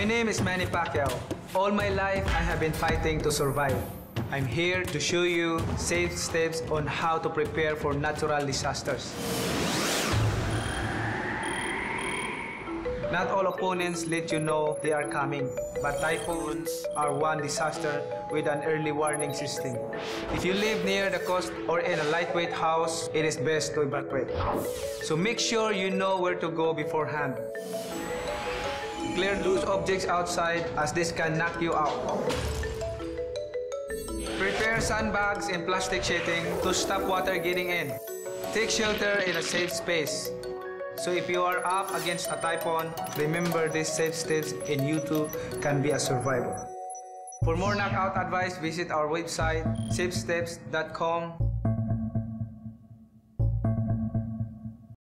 My name is Manny Pacquiao. All my life, I have been fighting to survive. I'm here to show you safe steps on how to prepare for natural disasters. Not all opponents let you know they are coming, but typhoons are one disaster with an early warning system. If you live near the coast or in a lightweight house, it is best to evacuate. So make sure you know where to go beforehand. Clear loose objects outside, as this can knock you out. Prepare sandbags and plastic sheeting to stop water getting in. Take shelter in a safe space. So if you are up against a typhoon, remember these safe steps and you too can be a survivor. For more knockout advice, visit our website, safesteps.com.